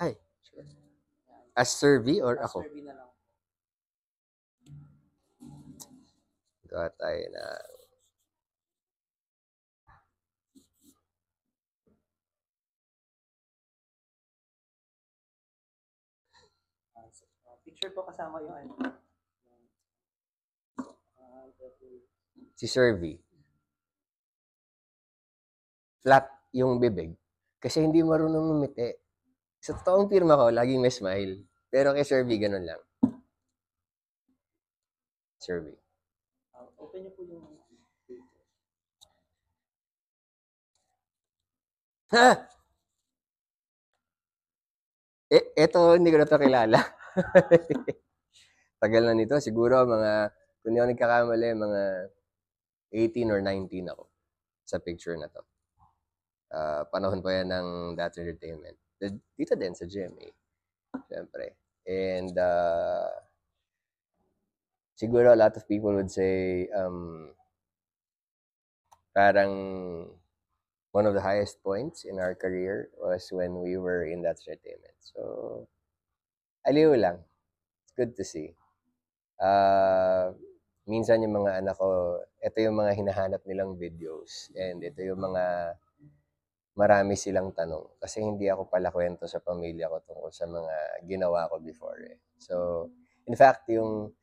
Ay. As Sir V or ako? As Sir V na lang. Gawa tayo na. Picture po kasama yung ano. Si Sir V. Flat yung bibig. Kasi hindi marunong umiti. Sa totoong pirma ko, laging may smile. Pero kay Sir V, ganun lang. Sir V. Open niyo po yung... Ha! Eto, hindi ko na ito kilala. Tagal na nito. Siguro, mga, kung hindi ako nagkakamali, mga 18 or 19 ako sa picture na to. Panahon pa yan ng That Entertainment. Dito din sa GMA. Siyempre. And, siguro a lot of people would say parang one of the highest points in our career was when we were in That Entertainment. So, aliw lang. It's good to see. Minsan yung mga anak ko, ito yung mga hinahanap nilang videos. And ito yung mga marami silang tanong. Kasi hindi ako pala kwento sa pamilya ko tungkol sa mga ginawa ko before. Eh. So, in fact, yung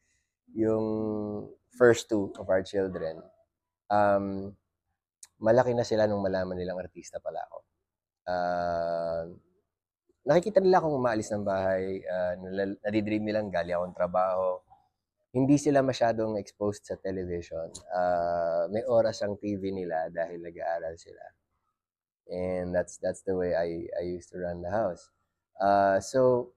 first two of our children, malaki na sila nung malaman nilang artista pala ako. Nakikita nila akong umaalis ng bahay, nadidream nilang gali akong trabaho. Hindi sila masyadong exposed sa television. May oras ang TV nila dahil nag-aaral sila. And that's the way I used to run the house. So,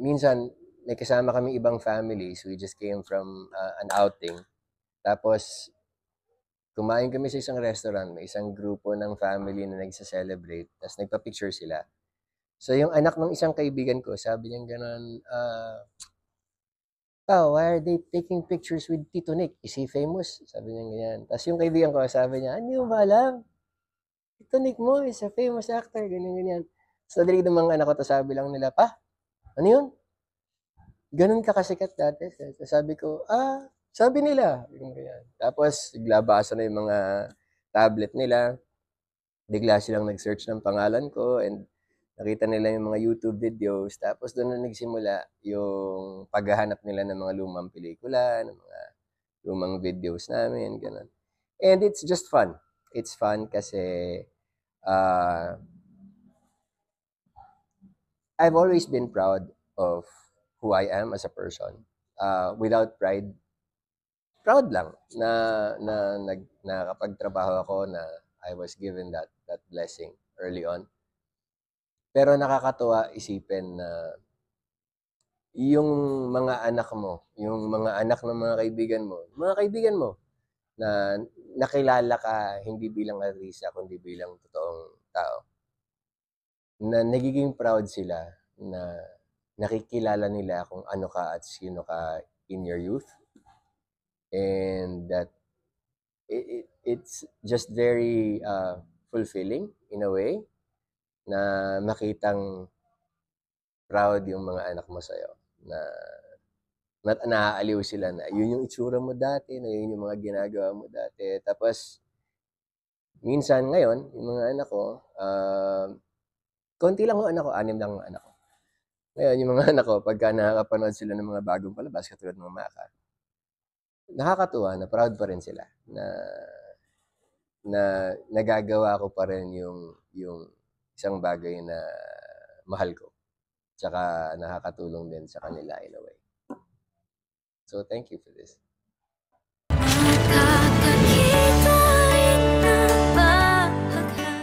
minsan, may kasama kami ibang families. We just came from an outing. Tapos, kumain kami sa isang restaurant. May isang grupo ng family na nagsa-celebrate. Tapos, nagpa-picture sila. So, yung anak ng isang kaibigan ko, sabi niya ganun, "Oh, why are they taking pictures with Tito Nick? Is he famous?" Sabi niya ganyan. Tapos, yung kaibigan ko, sabi niya, "Hindi mo ba alam? Tito Nick mo is a famous actor." Ganyan-ganyan. So, dali ng mga anak ko, sabi lang nila, "Pa, ano yun? Ganun ka kasikat dati." So, sabi ko, sabi nila. Tapos, naglabasa na yung mga tablet nila. Bigla silang nag-search ng pangalan ko and nakita nila yung mga YouTube videos. Tapos, doon na nagsimula yung paghahanap nila ng mga lumang pelikula, ng mga lumang videos namin, ganun. And it's just fun. It's fun kasi I've always been proud of who I am as a person, without pride. Proud lang na nakapagtrabaho ako, na I was given that blessing early on. Pero nakakatuwa isipin na yung mga anak mo, yung mga anak ng mga kaibigan mo, na nakilala ka hindi bilang artista, kundi bilang totoong tao, na nagiging proud sila na nakikilala nila kung ano ka at sino ka in your youth. And that it's just very fulfilling in a way na makitang proud yung mga anak mo sa'yo. Na naaaliw sila na yun yung itsura mo dati, na yun yung mga ginagawa mo dati. Tapos, minsan ngayon, yung mga anak ko, konti lang yung anak ko, 6 lang yung anak ko. Ngayon, yung mga anak ko, pagka nakakapanood sila ng mga bagong palabas, katulad ng Maka, nakakatuwa na proud pa rin sila na nagagawa ko pa rin yung isang bagay na mahal ko. Tsaka nakakatulong din sa kanila in a way. So, thank you for this.